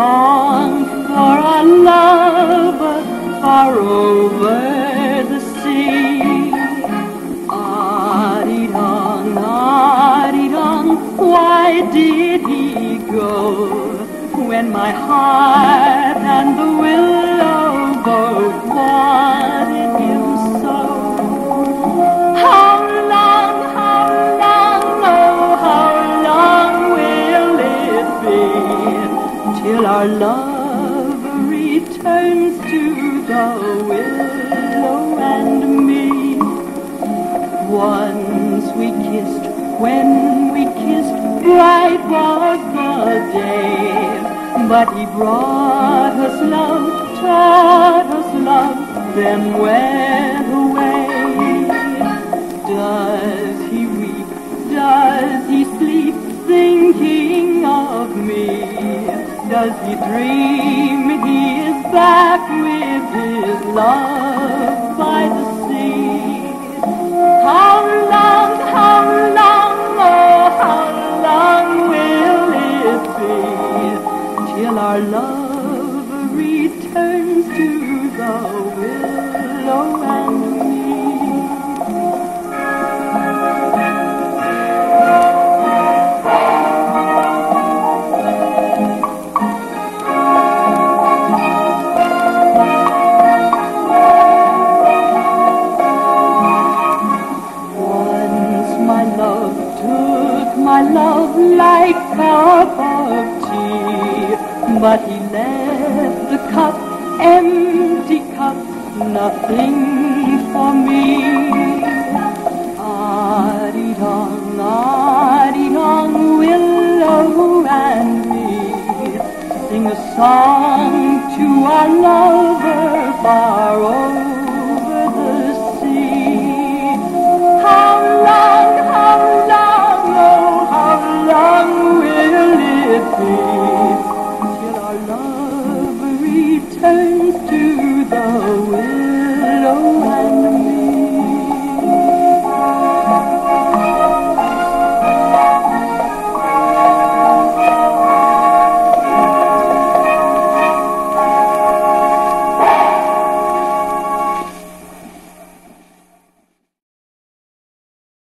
song for our love far over the sea. Ah-dee-dong, why did he go when my heart and the willow both wanted him so? How long, oh, how long will it be till our love returns to the willow and me? Once we kissed, when we kissed, bright was the day, but he brought us love, taught us love, then went away. Does he weep? Does he sleep, thinking of me? Does he dream he is back with his love by the sea? How long, oh, how long will it be till our love returns to the willow and cup of tea, but he left the cup, empty cup, nothing for me. Ah-dee-dong, willow and me, sing a song to our lover far away.